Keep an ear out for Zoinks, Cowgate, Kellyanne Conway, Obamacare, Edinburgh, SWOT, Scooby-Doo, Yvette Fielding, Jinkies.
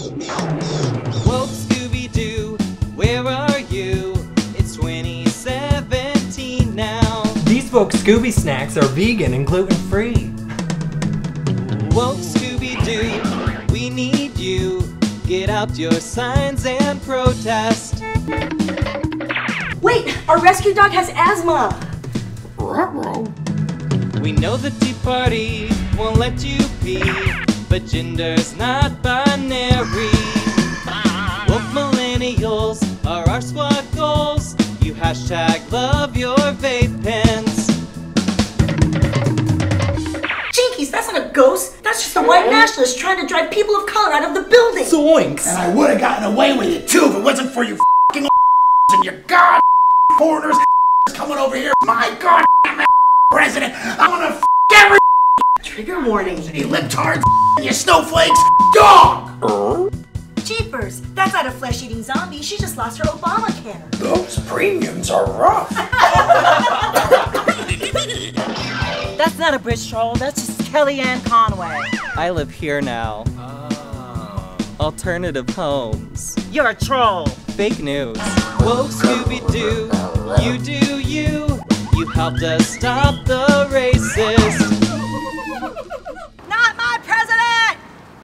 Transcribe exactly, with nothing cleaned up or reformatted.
Whoa, Scooby-Doo, where are you? It's twenty seventeen now. These Woke Scooby snacks are vegan and gluten-free. Woke Scooby-Doo, we need you. Get out your signs and protest. Wait, our rescue dog has asthma. We know the Tea Party won't let you pee, but gender's not binary. Woke millennials are our SWOT goals. You hashtag love your vape pens. Jinkies, that's not a ghost. That's just a white nationalist trying to drive people of color out of the building. Zoinks! And I would have gotten away with it too if it wasn't for you f***ing and your god foreigners coming over here. My god president, I'm gonna f*** every trigger warning. Hey, libtards, you snowflakes, dog! Uh? Jeepers, that's not a flesh-eating zombie. She just lost her Obamacare. Those premiums are rough. That's not a bridge troll. That's just Kellyanne Conway. I live here now. Oh. Alternative homes. You're a troll. Fake news. Whoa, Scooby-Doo, you do you. You helped us stop the racist.